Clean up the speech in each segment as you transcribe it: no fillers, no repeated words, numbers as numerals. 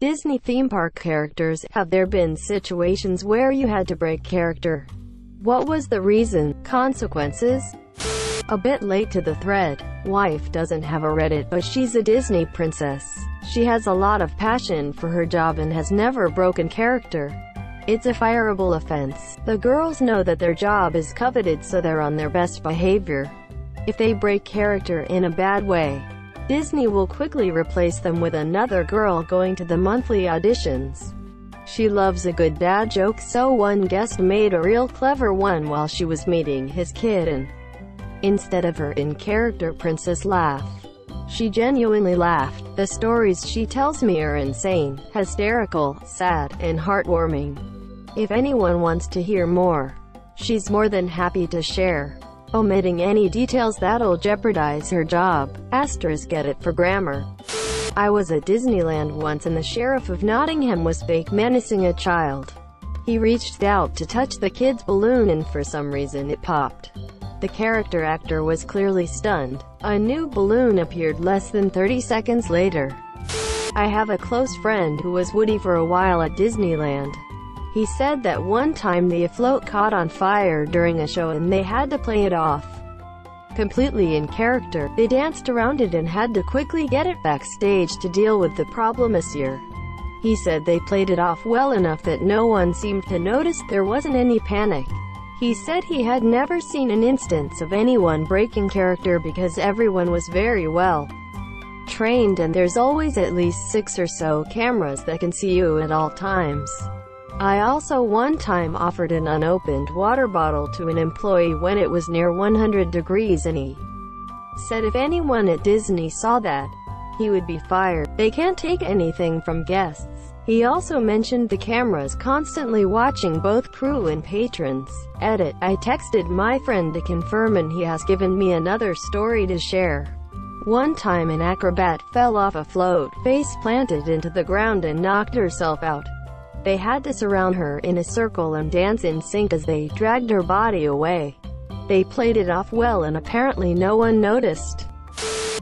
Disney theme park characters, have there been situations where you had to break character? What was the reason? Consequences? A bit late to the thread. Wife doesn't have a Reddit, but she's a Disney princess. She has a lot of passion for her job and has never broken character. It's a fireable offense. The girls know that their job is coveted, so they're on their best behavior. If they break character in a bad way, Disney will quickly replace them with another girl going to the monthly auditions. She loves a good dad joke, so one guest made a real clever one while she was meeting his kid, and instead of her in-character princess laugh, she genuinely laughed. The stories she tells me are insane, hysterical, sad, and heartwarming. If anyone wants to hear more, she's more than happy to share. Omitting any details that'll jeopardize her job. Asterisk, get it for grammar. I was at Disneyland once and the Sheriff of Nottingham was fake menacing a child. He reached out to touch the kid's balloon and for some reason it popped. The character actor was clearly stunned. A new balloon appeared less than 30 seconds later. I have a close friend who was Woody for a while at Disneyland. He said that one time the float caught on fire during a show and they had to play it off completely in character. They danced around it and had to quickly get it backstage to deal with the problem this year. He said they played it off well enough that no one seemed to notice. There wasn't any panic. He said he had never seen an instance of anyone breaking character because everyone was very well trained and there's always at least 6 or so cameras that can see you at all times. I also one time offered an unopened water bottle to an employee when it was near 100 degrees and he said if anyone at Disney saw that, he would be fired. They can't take anything from guests. He also mentioned the cameras constantly watching both crew and patrons. Edit. I texted my friend to confirm and he has given me another story to share. One time an acrobat fell off a float, face planted into the ground and knocked herself out. They had to surround her in a circle and dance in sync as they dragged her body away. They played it off well and apparently no one noticed.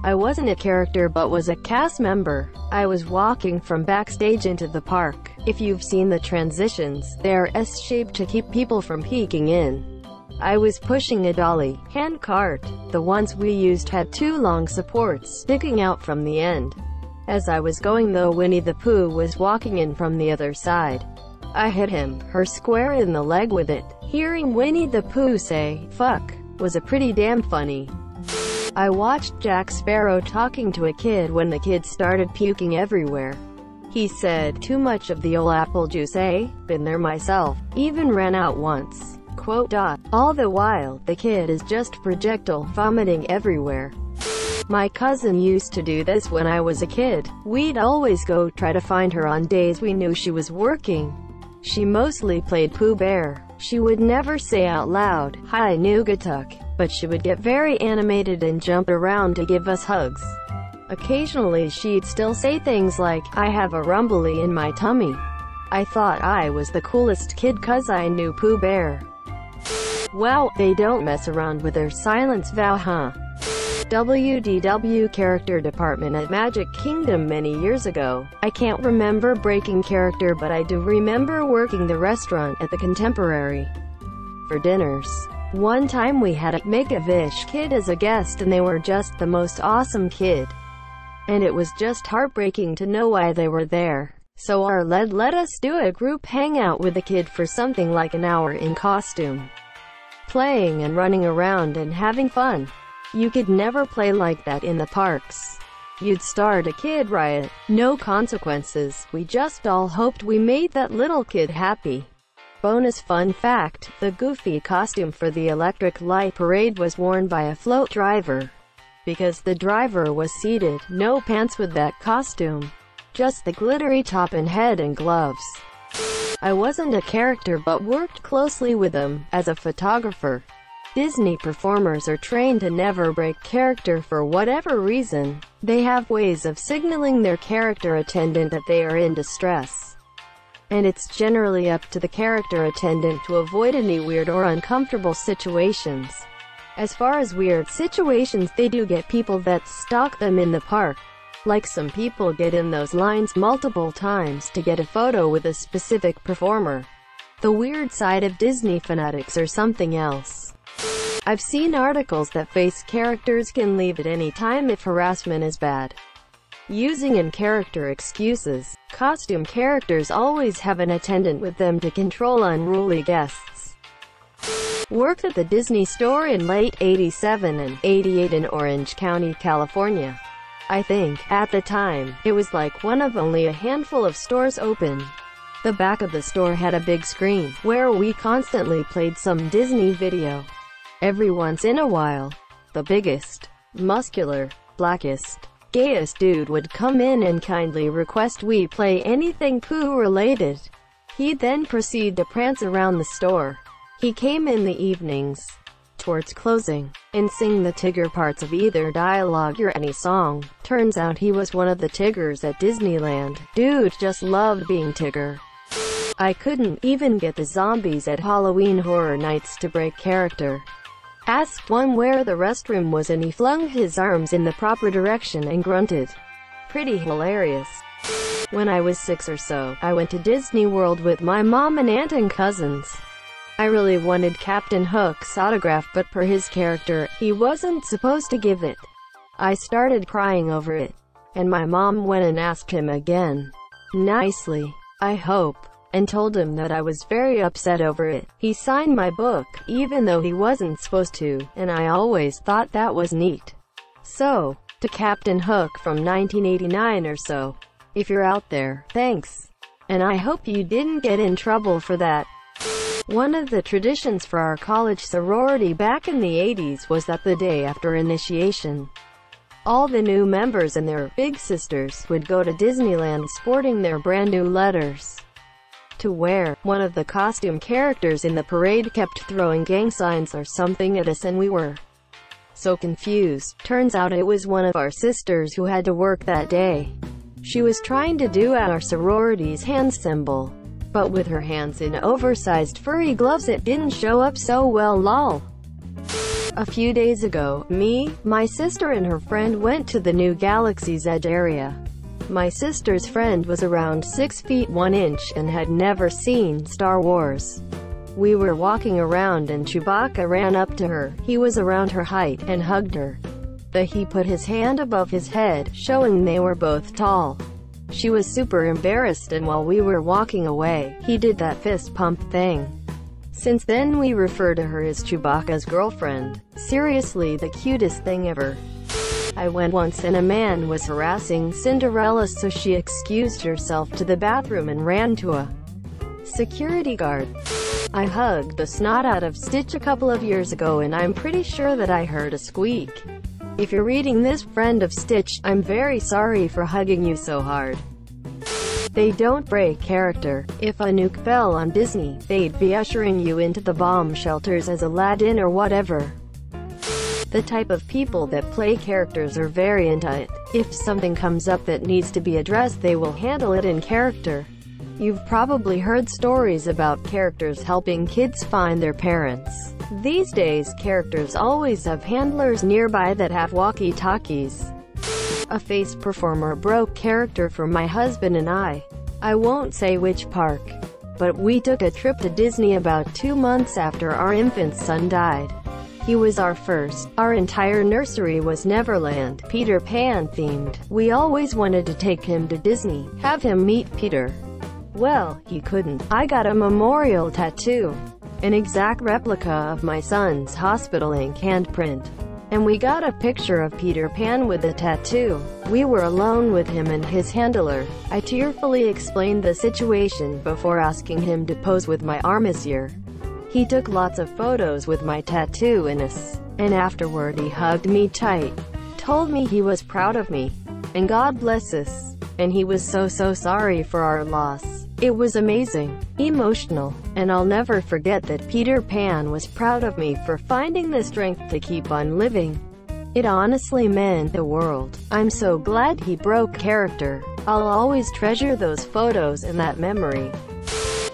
I wasn't a character but was a cast member. I was walking from backstage into the park. If you've seen the transitions, they're S-shaped to keep people from peeking in. I was pushing a dolly hand cart. The ones we used had 2 long supports sticking out from the end. As I was going though, Winnie the Pooh was walking in from the other side. I hit her square in the leg with it. Hearing Winnie the Pooh say, "fuck," was a pretty damn funny. I watched Jack Sparrow talking to a kid when the kid started puking everywhere. He said, "too much of the old apple juice, eh? Been there myself. Even ran out once." Quote. All the while, the kid is just projectile vomiting everywhere. My cousin used to do this when I was a kid. We'd always go try to find her on days we knew she was working. She mostly played Pooh Bear. She would never say out loud, "Hi Noogatuck," but she would get very animated and jump around to give us hugs. Occasionally she'd still say things like, "I have a rumbly in my tummy." I thought I was the coolest kid 'cause I knew Pooh Bear. Wow, they don't mess around with their silence vow, huh? WDW character department at Magic Kingdom many years ago. I can't remember breaking character, but I do remember working the restaurant at the Contemporary for dinners. One time we had a Make-A-Wish kid as a guest and they were just the most awesome kid. And it was just heartbreaking to know why they were there. So our lead let us do a group hangout with the kid for something like an hour in costume, playing and running around and having fun. You could never play like that in the parks. You'd start a kid riot. No consequences. We just all hoped we made that little kid happy. Bonus fun fact, the Goofy costume for the Electric Light Parade was worn by a float driver. Because the driver was seated, no pants with that costume. Just the glittery top and head and gloves. I wasn't a character but worked closely with them, as a photographer. Disney performers are trained to never break character for whatever reason. They have ways of signaling their character attendant that they are in distress. And it's generally up to the character attendant to avoid any weird or uncomfortable situations. As far as weird situations, they do get people that stalk them in the park. like some people get in those lines multiple times to get a photo with a specific performer. The weird side of Disney fanatics or something else. I've seen articles that face characters can leave at any time if harassment is bad. Using in-character excuses, costume characters always have an attendant with them to control unruly guests. Worked at the Disney Store in late '87 and '88 in Orange County, California. I think, at the time, it was like one of only a handful of stores open. The back of the store had a big screen, where we constantly played some Disney video. Every once in a while, the biggest, muscular, blackest, gayest dude would come in and kindly request we play anything poo-related. He'd then proceed to prance around the store. He came in the evenings, towards closing, and sing the Tigger parts of either dialogue or any song. Turns out he was one of the Tiggers at Disneyland. Dude just loved being Tigger. I couldn't even get the zombies at Halloween Horror Nights to break character. Asked one where the restroom was and he flung his arms in the proper direction and grunted. Pretty hilarious. When I was 6 or so, I went to Disney World with my mom and aunt and cousins. I really wanted Captain Hook's autograph, but per his character, he wasn't supposed to give it. I started crying over it, and my mom went and asked him again. Nicely, I hope. And told him that I was very upset over it. He signed my book, even though he wasn't supposed to, and I always thought that was neat. So, to Captain Hook from 1989 or so, if you're out there, thanks. And I hope you didn't get in trouble for that. One of the traditions for our college sorority back in the 80s was that the day after initiation, all the new members and their big sisters would go to Disneyland sporting their brand new letters to wear. One of the costume characters in the parade kept throwing gang signs or something at us and we were so confused. Turns out it was one of our sisters who had to work that day. She was trying to do our sorority's hand symbol, but with her hands in oversized furry gloves it didn't show up so well, lol. A few days ago, me, my sister and her friend went to the new Galaxy's Edge area. My sister's friend was around 6 feet 1 inch and had never seen Star Wars. We were walking around and Chewbacca ran up to her. He was around her height and hugged her. But he put his hand above his head, showing they were both tall. She was super embarrassed, and while we were walking away, he did that fist pump thing. Since then we refer to her as Chewbacca's girlfriend. Seriously, the cutest thing ever. I went once and a man was harassing Cinderella, so she excused herself to the bathroom and ran to a security guard. I hugged the snot out of Stitch a couple of years ago and I'm pretty sure that I heard a squeak. If you're reading this, friend of Stitch, I'm very sorry for hugging you so hard. They don't break character. If a nuke fell on Disney, they'd be ushering you into the bomb shelters as Aladdin or whatever. The type of people that play characters are very into it. If something comes up that needs to be addressed, they will handle it in character. You've probably heard stories about characters helping kids find their parents. These days, characters always have handlers nearby that have walkie-talkies. A face performer broke character for my husband and I. I won't say which park, but we took a trip to Disney about 2 months after our infant son died. He was our first. Our entire nursery was Neverland, Peter Pan themed. We always wanted to take him to Disney, have him meet Peter. Well, he couldn't. I got a memorial tattoo, an exact replica of my son's hospital ink handprint. And we got a picture of Peter Pan with the tattoo. We were alone with him and his handler. I tearfully explained the situation before asking him to pose with my armature. He took lots of photos with my tattoo in us, and afterward he hugged me tight, told me he was proud of me, and God bless us, and he was so sorry for our loss. It was amazing, emotional, and I'll never forget that Peter Pan was proud of me for finding the strength to keep on living. It honestly meant the world. I'm so glad he broke character. I'll always treasure those photos and that memory.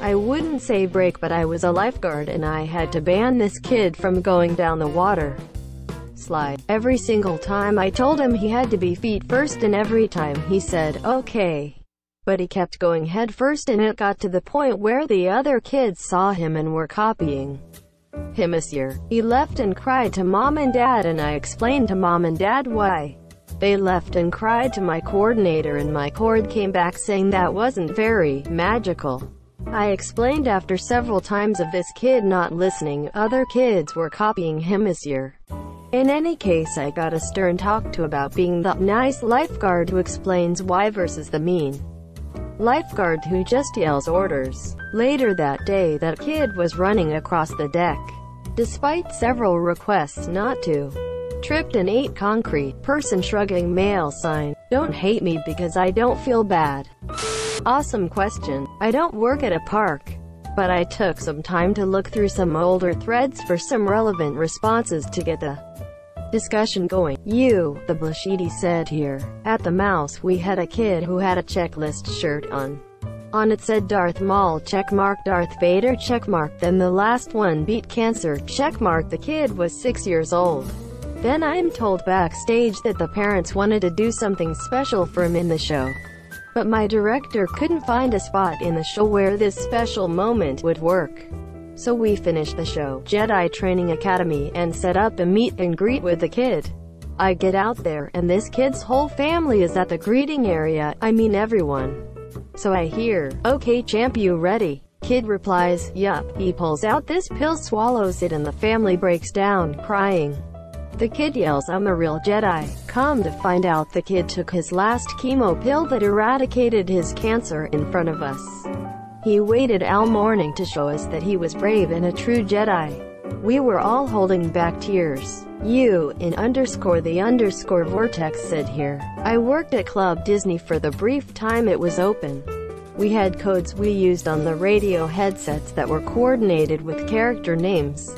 I wouldn't say break, but I was a lifeguard and I had to ban this kid from going down the water. slide. Every single time I told him he had to be feet first, and every time he said, okay. But he kept going head first, and it got to the point where the other kids saw him and were copying him this year. He left and cried to Mom and Dad, and I explained to Mom and Dad why. They left and cried to my coordinator, and my cord came back saying that wasn't very magical. I explained after several times of this kid not listening, other kids were copying him this year. In any case, I got a stern talk to about being the nice lifeguard who explains why versus the mean lifeguard who just yells orders. Later that day, that kid was running across the deck, despite several requests not to. Tripped and ate concrete. Person shrugging male sign. Don't hate me because I don't feel bad. Awesome question. I don't work at a park, but I took some time to look through some older threads for some relevant responses to get the discussion going. You, the Blashidi said here. At the mouse, we had a kid who had a checklist shirt on. On it said Darth Maul checkmark, Darth Vader checkmark, then the last one beat cancer checkmark. The kid was 6 years old. Then I'm told backstage that the parents wanted to do something special for him in the show, but my director couldn't find a spot in the show where this special moment would work. So we finished the show, Jedi Training Academy, and set up a meet and greet with the kid. I get out there, and this kid's whole family is at the greeting area, I mean everyone. So I hear, okay champ, you ready? Kid replies, yup. He pulls out this pill, swallows it, and the family breaks down, crying. The kid yells, I'm a real Jedi. Come to find out, the kid took his last chemo pill that eradicated his cancer in front of us. He waited all morning to show us that he was brave and a true Jedi. We were all holding back tears. You, in underscore the underscore vortex said here. I worked at Club Disney for the brief time it was open. We had codes we used on the radio headsets that were coordinated with character names.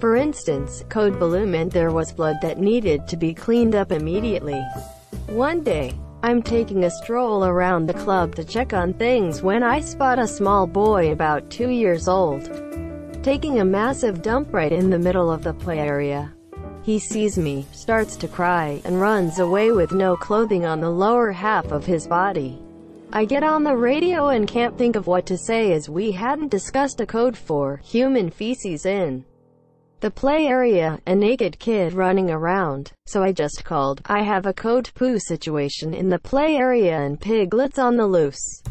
For instance, code blue meant there was blood that needed to be cleaned up immediately. One day, I'm taking a stroll around the club to check on things when I spot a small boy about 2 years old taking a massive dump right in the middle of the play area. He sees me, starts to cry, and runs away with no clothing on the lower half of his body. I get on the radio and can't think of what to say, as we hadn't discussed a code for human feces in the play area, a naked kid running around, so I just called, I have a code poo situation in the play area and piglets on the loose.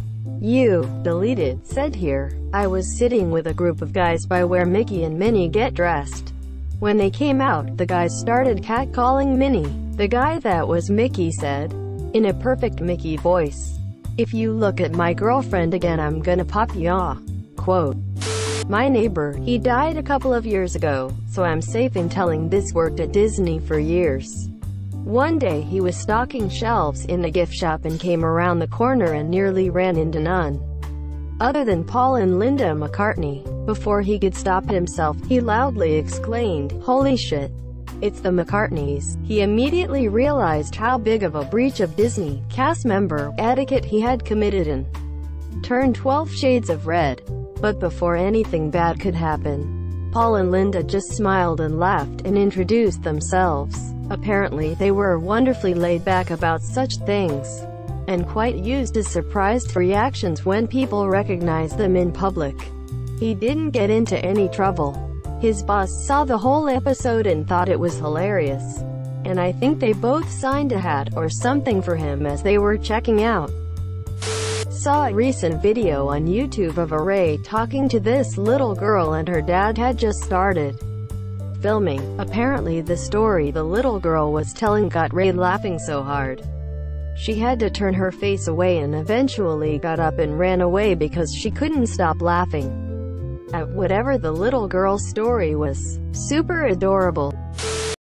You, deleted, said here. I was sitting with a group of guys by where Mickey and Minnie get dressed. When they came out, the guys started catcalling Minnie. The guy that was Mickey said, in a perfect Mickey voice, if you look at my girlfriend again, I'm gonna pop ya. Quote. My neighbor, he died a couple of years ago, so I'm safe in telling this worked at Disney for years. One day he was stocking shelves in a gift shop and came around the corner and nearly ran into none other than Paul and Linda McCartney. Before he could stop himself, he loudly exclaimed, holy shit, it's the McCartneys. He immediately realized how big of a breach of Disney cast member etiquette he had committed and turned 12 shades of red. But before anything bad could happen, Paul and Linda just smiled and laughed and introduced themselves. Apparently they were wonderfully laid back about such things, and quite used to surprised reactions when people recognized them in public. He didn't get into any trouble. His boss saw the whole episode and thought it was hilarious, and I think they both signed a hat or something for him as they were checking out. Saw a recent video on YouTube of a Ray talking to this little girl, and her dad had just started filming. Apparently the story the little girl was telling got Ray laughing so hard she had to turn her face away and eventually got up and ran away because she couldn't stop laughing at whatever the little girl's story was. Super adorable.